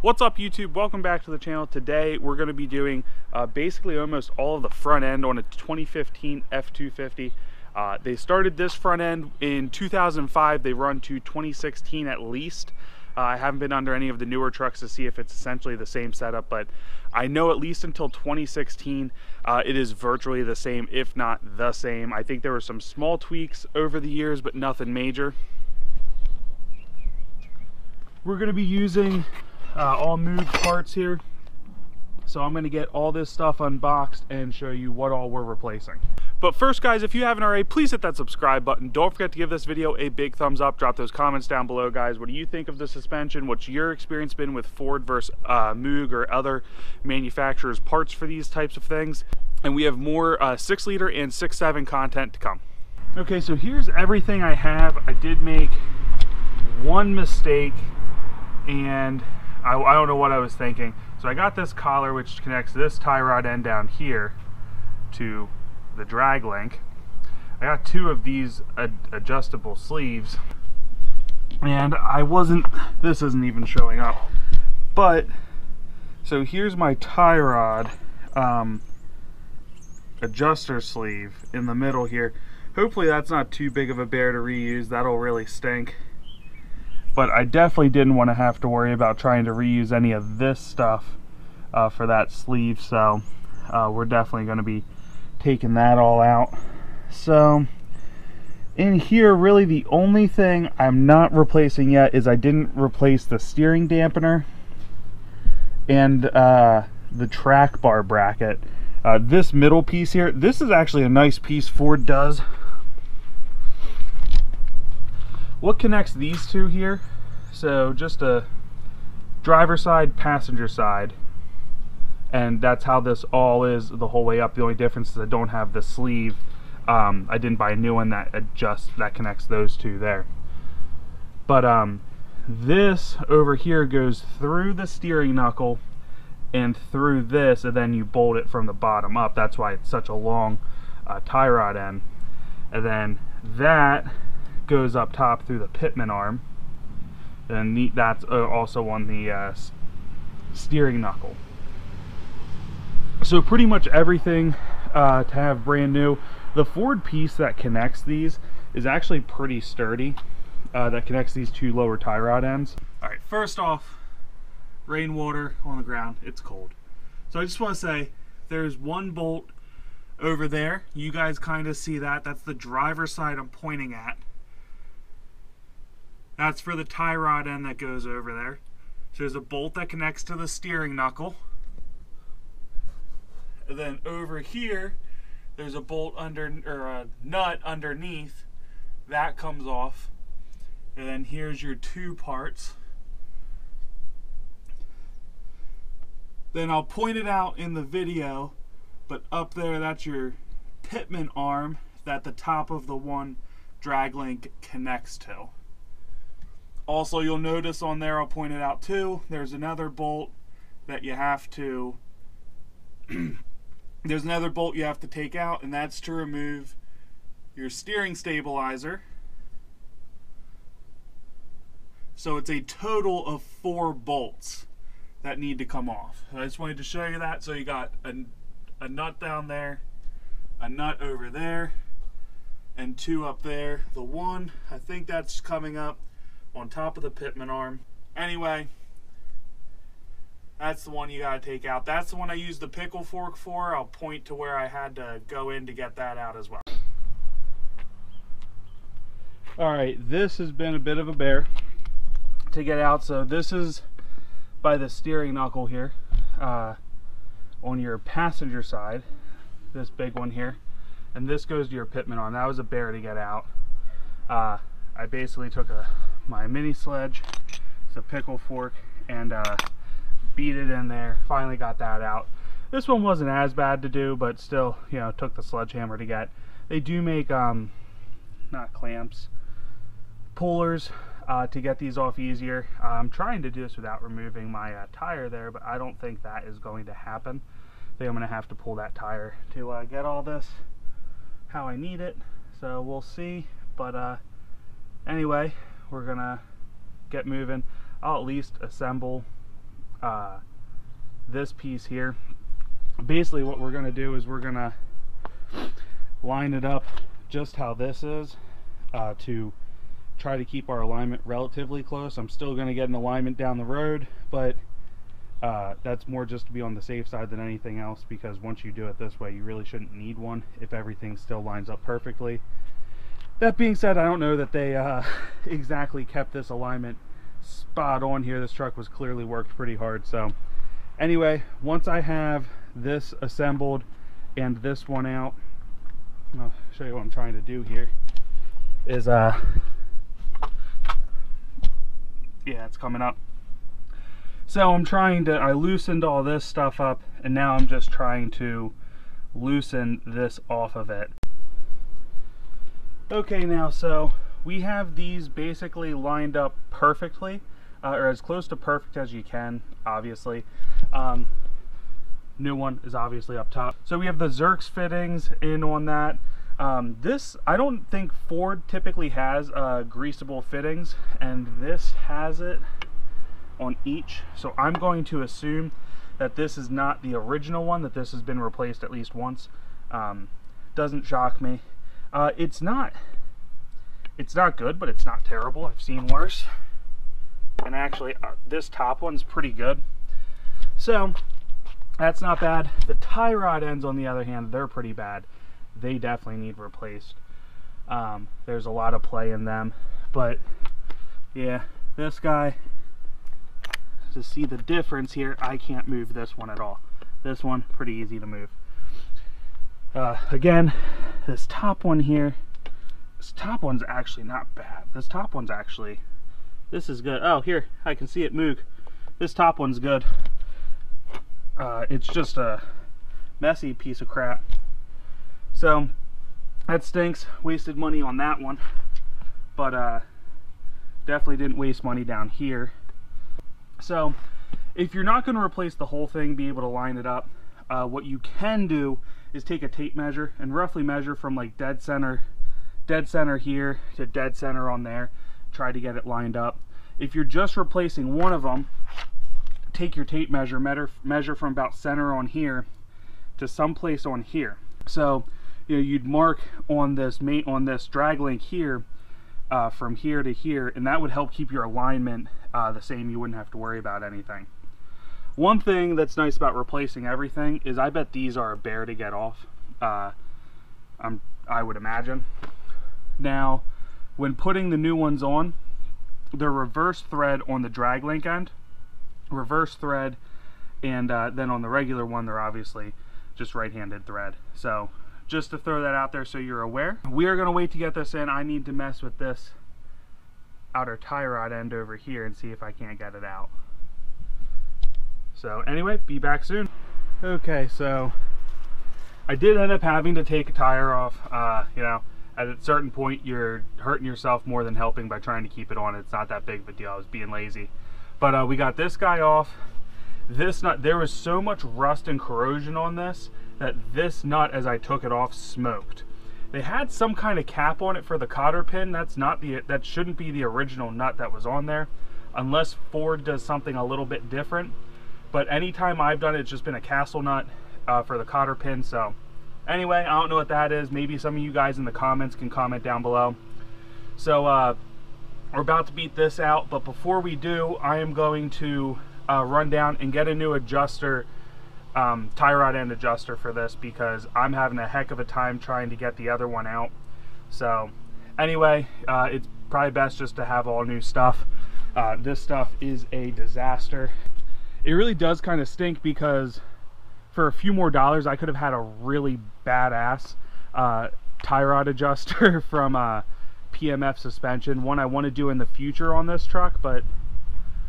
What's up YouTube? Welcome back to the channel. Today we're going to be doing basically almost all of the front end on a 2015 F250. They started this front end in 2005. They run to 2016 at least. I haven't been under any of the newer trucks to see if it's essentially the same setup, but I know at least until 2016 it is virtually the same, if not the same. I think there were some small tweaks over the years, but nothing major. We're going to be using all Moog parts here, so I'm going to get all this stuff unboxed and show you what all we're replacing. But first, guys, if you haven't already, please hit that subscribe button. Don't forget to give this video a big thumbs up. Drop those comments down below, guys. What do you think of the suspension? What's your experience been with Ford versus Moog or other manufacturers' parts for these types of things? And we have more 6-liter and 6.7 content to come. Okay, so here's everything I have. I did make one mistake, and I don't know what I was thinking. So I got this collar which connects this tie rod end down here to the drag link. I got two of these adjustable sleeves, and this isn't even showing up, but so here's my tie rod adjuster sleeve in the middle here. Hopefully that's not too big of a bear to reuse. That'll really stink. But I definitely didn't want to have to worry about trying to reuse any of this stuff for that sleeve, so we're definitely going to be taking that all out. So in here, really the only thing I'm not replacing yet is I didn't replace the steering dampener and the track bar bracket. This middle piece here, this is actually a nice piece Ford does. What connects these two here, so just a driver side, passenger side, and that's how this all is the whole way up. The only difference is I don't have the sleeve. I didn't buy a new one that connects those two there, but this over here goes through the steering knuckle and through this, and then you bolt it from the bottom up. That's why it's such a long tie rod end. And then that goes up top through the Pittman arm, and that's also on the steering knuckle. So pretty much everything to have brand new. The Ford piece that connects these is actually pretty sturdy, that connects these two lower tie rod ends. All right, first off, rainwater on the ground, it's cold. So I just want to say there's one bolt over there. You guys kind of see that. That's the driver's side I'm pointing at. That's for the tie rod end that goes over there. So there's a bolt that connects to the steering knuckle. And then over here, there's a bolt under, or a nut underneath. That comes off. And then here's your two parts. Then I'll point it out in the video, but up there, that's your Pittman arm that the top of the one drag link connects to. Also, you'll notice on there, I'll point it out too, there's another bolt that you have to take out, and that's to remove your steering stabilizer. So it's a total of 4 bolts that need to come off. I just wanted to show you that. So you got a nut down there, a nut over there, and 2 up there. The one, I think that's coming up on top of the Pittman arm. Anyway, that's the one you gotta take out. That's the one I used the pickle fork for. I'll point to where I had to go in to get that out as well. All right, this has been a bit of a bear to get out. So this is by the steering knuckle here, on your passenger side, this big one here, and this goes to your Pittman arm. That was a bear to get out. I basically took my mini sledge, it's a pickle fork, and beat it in there. Finally got that out. This one wasn't as bad to do, but still, you know, took the sledgehammer to get. They do make not clamps, pullers to get these off easier. I'm trying to do this without removing my tire there, but I don't think that is going to happen. I think I'm going to have to pull that tire to get all this how I need it. So we'll see, but anyway, we're gonna get moving. I'll at least assemble this piece here. Basically what we're going to do is we're going to line it up just how this is to try to keep our alignment relatively close. I'm still going to get an alignment down the road, but that's more just to be on the safe side than anything else, because once you do it this way you really shouldn't need one if everything still lines up perfectly. That being said, I don't know that they exactly kept this alignment spot on here. This truck was clearly worked pretty hard. So anyway, once I have this assembled and this one out, I'll show you what I'm trying to do here is yeah, it's coming up. So I'm trying to, I loosened all this stuff up, and now I'm just trying to loosen this off of it. Okay, now, so we have these basically lined up perfectly, or as close to perfect as you can, obviously. New one is obviously up top. So we have the Zerk fittings in on that. This, I don't think Ford typically has greasable fittings, and this has it on each. So I'm going to assume that this is not the original one, that this has been replaced at least once. Doesn't shock me. It's not good, but it's not terrible. I've seen worse. And actually this top one's pretty good, so that's not bad. The tie rod ends, on the other hand, they're pretty bad. They definitely need replaced. There's a lot of play in them, but yeah, this guy, to see the difference here, I can't move this one at all. This one pretty easy to move. Again, this top one here, this top one's actually not bad. This top one's actually, this is good. Oh, here I can see it, Moog. This top one's good. It's just a messy piece of crap, so that stinks. Wasted money on that one, but definitely didn't waste money down here. So if you're not going to replace the whole thing, be able to line it up, what you can do is take a tape measure and roughly measure from like dead center here to dead center on there, try to get it lined up. If you're just replacing one of them, take your tape measure, measure from about center on here to someplace on here. So, you know, you'd mark on this drag link here, from here to here, and that would help keep your alignment the same. You wouldn't have to worry about anything. One thing that's nice about replacing everything is I bet these are a bear to get off. I would imagine. Now, when putting the new ones on, the reverse thread on the drag link end, reverse thread, and then on the regular one, they're obviously just right-handed thread. So, just to throw that out there so you're aware. We are going to wait to get this in. I need to mess with this outer tie rod end over here and see if I can't get it out. So anyway, be back soon. Okay, so I did end up having to take a tire off. You know, at a certain point you're hurting yourself more than helping by trying to keep it on. It's not that big of a deal. I was being lazy. But we got this guy off. This nut, there was so much rust and corrosion on this that this nut, as I took it off, smoked. They had some kind of cap on it for the cotter pin. That's not the, that shouldn't be the original nut that was on there, unless Ford does something a little bit different. But anytime I've done it, it's just been a castle nut for the cotter pin. So anyway, I don't know what that is. Maybe some of you guys in the comments can comment down below. So we're about to beat this out, but before we do, I am going to run down and get a new adjuster, tie rod end adjuster for this, because I'm having a heck of a time trying to get the other one out. So anyway, it's probably best just to have all new stuff. This stuff is a disaster. It really does kind of stink, because for a few more dollars I could have had a really badass tie rod adjuster from PMF Suspension, one I want to do in the future on this truck, but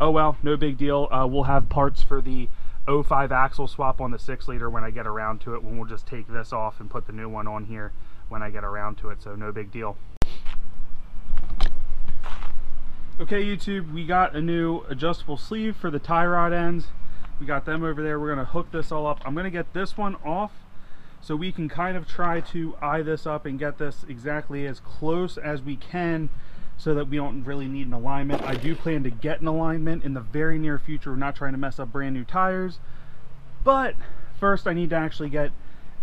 oh well, no big deal. We'll have parts for the 05 axle swap on the 6-liter when I get around to it, when we'll just take this off and put the new one on here when I get around to it, so no big deal. Okay, YouTube, we got a new adjustable sleeve for the tie rod ends. We got them over there. We're going to hook this all up. I'm going to get this one off so we can kind of try to eye this up and get this exactly as close as we can so that we don't really need an alignment. I do plan to get an alignment in the very near future. We're not trying to mess up brand new tires, but first I need to actually get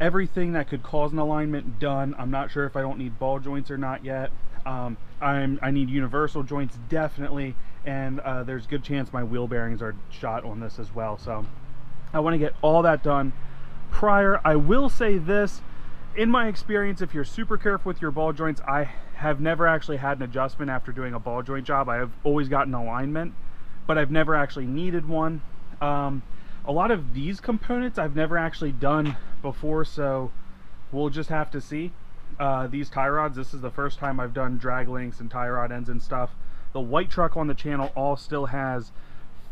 everything that could cause an alignment done. I'm not sure if I don't need ball joints or not yet. I need universal joints definitely, and there's a good chance my wheel bearings are shot on this as well, so I want to get all that done prior. I will say this, in my experience, if you're super careful with your ball joints, I have never actually had an adjustment after doing a ball joint job. I have always gotten alignment, but I've never actually needed one. A lot of these components I've never actually done before, so we'll just have to see. These tie rods, this is the first time I've done drag links and tie rod ends and stuff. The white truck on the channel all still has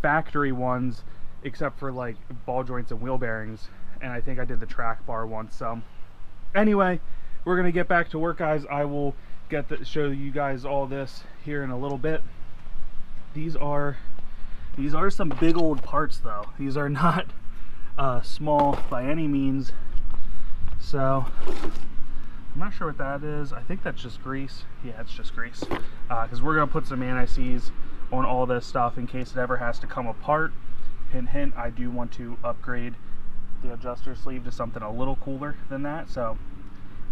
factory ones, except for like ball joints and wheel bearings, and I think I did the track bar once. So anyway, we're gonna get back to work, guys. I will show you guys all this here in a little bit. These are some big old parts though. These are not small by any means. So I'm not sure what that is. I think that's just grease. Yeah, it's just grease. Because we're gonna put some anti-seize on all this stuff in case it ever has to come apart. Hint, hint, I do want to upgrade the adjuster sleeve to something a little cooler than that. So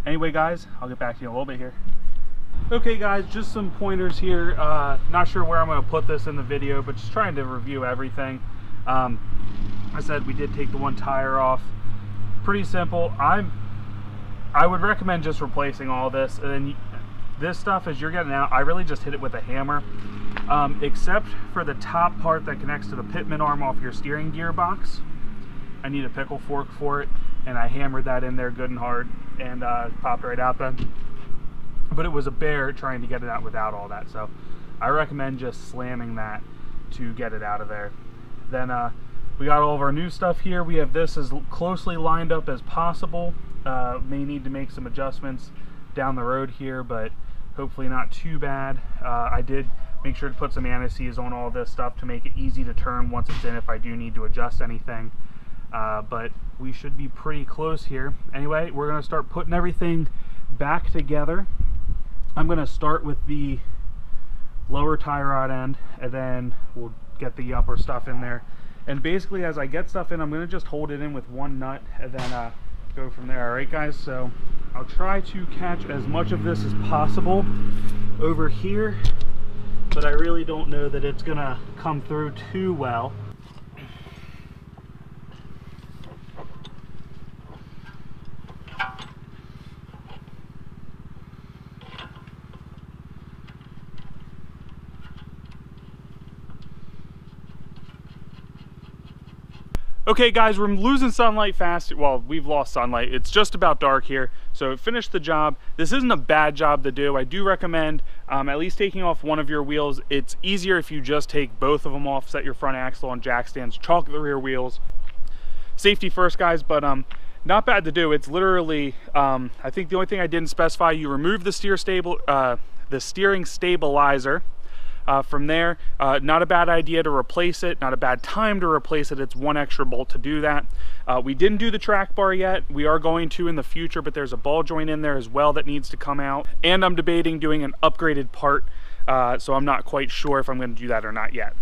anyway, guys, I'll get back to you in a little bit here. Okay guys, just some pointers here. Not sure where I'm going to put this in the video, but just trying to review everything. I said we did take the one tire off. Pretty simple. I would recommend just replacing all this, and then this stuff as you're getting out, I really just hit it with a hammer. Except for the top part that connects to the Pittman arm off your steering gearbox, I need a pickle fork for it, and I hammered that in there good and hard, and popped right out then. But it was a bear trying to get it out without all that, so I recommend just slamming that to get it out of there. Then we got all of our new stuff here. We have this as closely lined up as possible. May need to make some adjustments down the road here, but hopefully not too bad. I did make sure to put some anti-seize on all this stuff to make it easy to turn once it's in if I do need to adjust anything. But we should be pretty close here. Anyway, we're gonna start putting everything back together. I'm gonna start with the lower tie rod end, and then we'll get the upper stuff in there. And basically, as I get stuff in, I'm gonna just hold it in with one nut and then go from there. All right, guys, so I'll try to catch as much of this as possible over here, but I really don't know that it's gonna come through too well. Okay guys, we're losing sunlight fast. Well, we've lost sunlight. It's just about dark here. So finish the job. This isn't a bad job to do. I do recommend at least taking off one of your wheels. It's easier if you just take both of them off, set your front axle on jack stands, chalk the rear wheels. Safety first, guys, but not bad to do. It's literally, I think the only thing I didn't specify, you remove the steering stabilizer. From there, not a bad idea to replace it, not a bad time to replace it. It's one extra bolt to do that. We didn't do the track bar yet. We are going to in the future, but there's a ball joint in there as well that needs to come out. And I'm debating doing an upgraded part, so I'm not quite sure if I'm going to do that or not yet.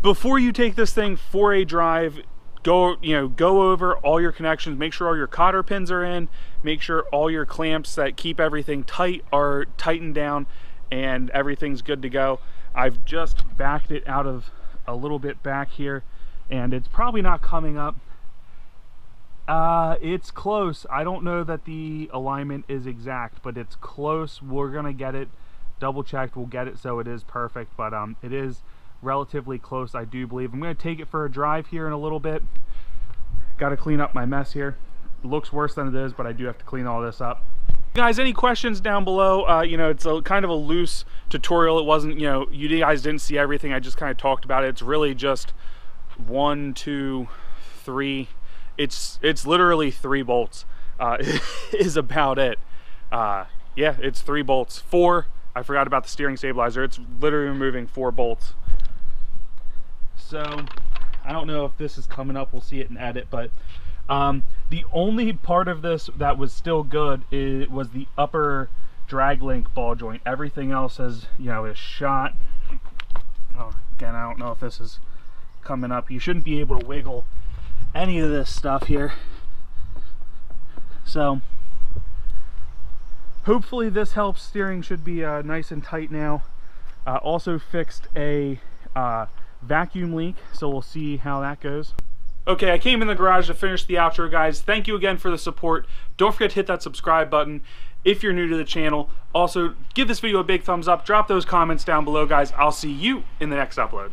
Before you take this thing for a drive, go over all your connections, make sure all your cotter pins are in, make sure all your clamps that keep everything tight are tightened down, and everything's good to go. I've just backed it out of a little bit back here, and it's probably not coming up. It's close. I don't know that the alignment is exact, but it's close. We're gonna get it double checked. We'll get it so it is perfect, but it is relatively close, I do believe. I'm gonna take it for a drive here in a little bit. Gotta clean up my mess here. It looks worse than it is, but I do have to clean all this up. Guys, any questions down below? You know, it's a kind of a loose tutorial. It wasn't, you know, you guys didn't see everything. I just kind of talked about it. It's really just 1, 2, 3. It's literally 3 bolts is about it. Yeah, it's 3 bolts. 4. I forgot about the steering stabilizer. It's literally removing 4 bolts. So I don't know if this is coming up. We'll see it in edit, but the only part of this that was still good was the upper drag link, ball joint, everything else is, you know, is shot. Oh, again, I don't know if this is coming up. You shouldn't be able to wiggle any of this stuff here. So hopefully this helps. Steering should be nice and tight now. Also fixed a vacuum leak, so we'll see how that goes. Okay, I came in the garage to finish the outro, guys. Thank you again for the support. Don't forget to hit that subscribe button if you're new to the channel. Also, give this video a big thumbs up. Drop those comments down below, guys. I'll see you in the next upload.